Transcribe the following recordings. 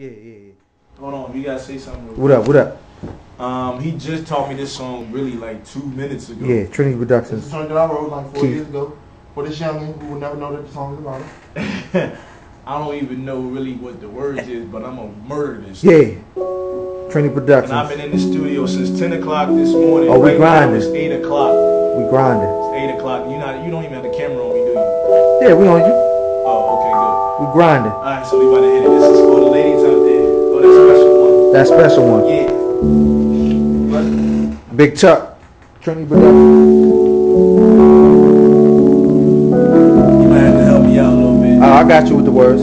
Yeah. Hold on, you gotta say something real quick. What up? He just taught me this song really like 2 minutes ago. Yeah, Trinity Productions. It's a song that I wrote like four years ago for this young man who will never know that the song is about it. I don't even know really what the words is, but I'm gonna murder this. Yeah. Trinity Productions. And I've been in the studio since 10 o'clock this morning. Oh, we grinding. It's 8 o'clock. We grinding. It's 8 o'clock. You don't even have the camera on me, do you? Yeah, we on you. Oh, okay, good. We grinding. All right, so we about to hit it. This is for the ladies out there. Oh, that special one. That special one. Yeah. What? Big Chuck. Trinity Productions. I got you with the words.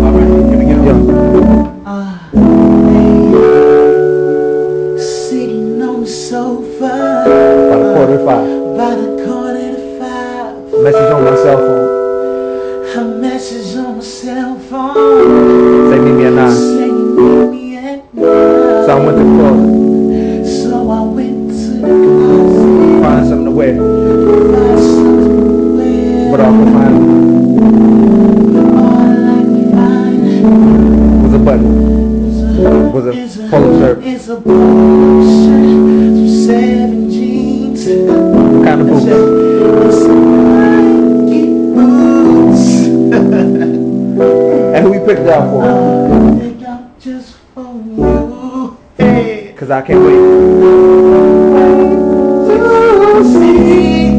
Alright, here we go. I sitting on the sofa by the quarter to five. Message on my cell phone. A message on my cell phone. Say meet me at 9. Say you meet me at 9. So I went to the club. So I went to the club. Find something to wear, but I'll go find it. Was a button, was a polo shirt, kind of boots, and who we picked it out for? Cause I can't wait. See you.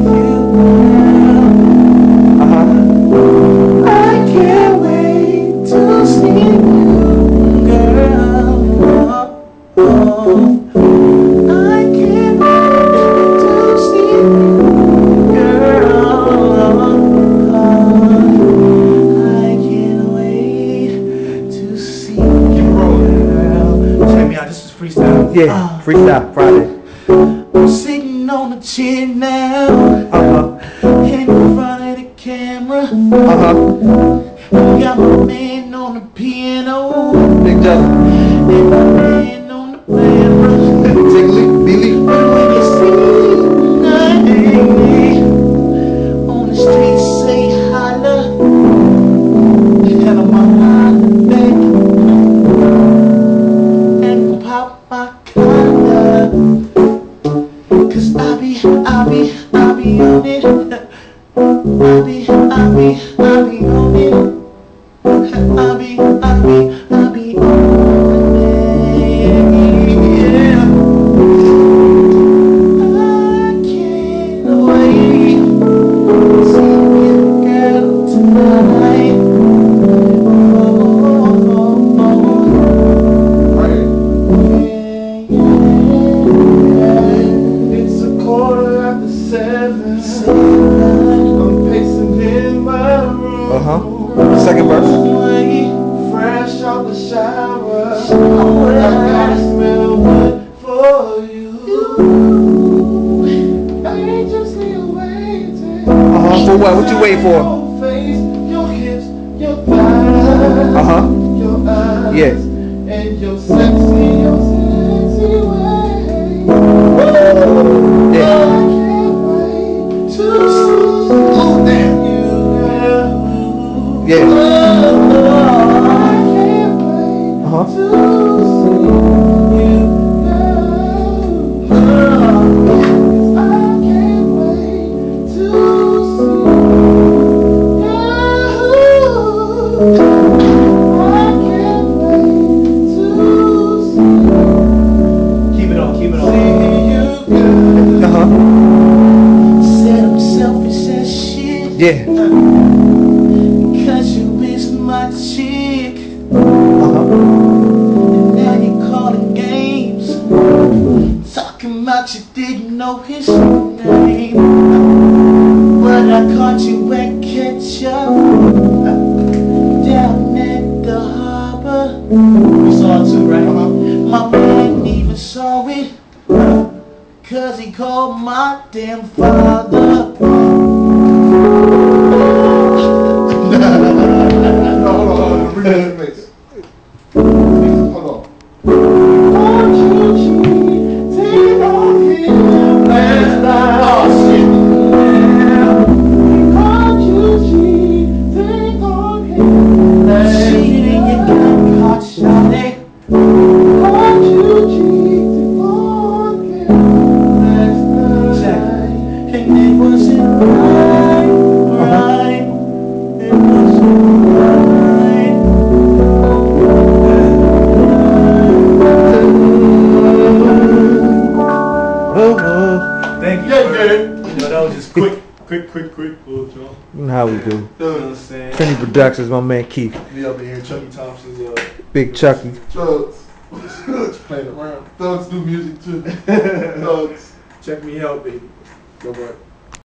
I can't wait to see you, girl. I can't wait to see you, girl. I can't wait to see you, girl. Check me out. This is freestyle. Yeah, freestyle Friday. On the chin now, in front of the camera, got my man on the piano, Big Justin, and my man on the piano. When you see me on the street, say holla, and I'm on my back, and pop my collar. Cause I be on it. I be on it. I be on it. Yeah. I can't wait to see you, girl, tonight. I'm pacing in my room. Second verse. Fresh out the shower. I gotta smell one for you. I ain't just here waiting. For what? What you waiting for? Your face, your hips, your thighs, your eyes, and your sexy way. Yeah. Yeah. Keep it on. Said I'm selfish as shit. Yeah. Chick, and now you calling games, talking about you didn't know his name, but I caught you at ketchup down at the harbor. We saw it too, right? My man even saw it, cause he called my damn father. quick little jump. You know how we do. You know what I'm saying? Trinity Productions, my man Keith. We up in here, Chucky Thompson's Big Chucky. Thugs. Thugs playing around. Thugs do music too. Thugs. Check me out, baby. Go back.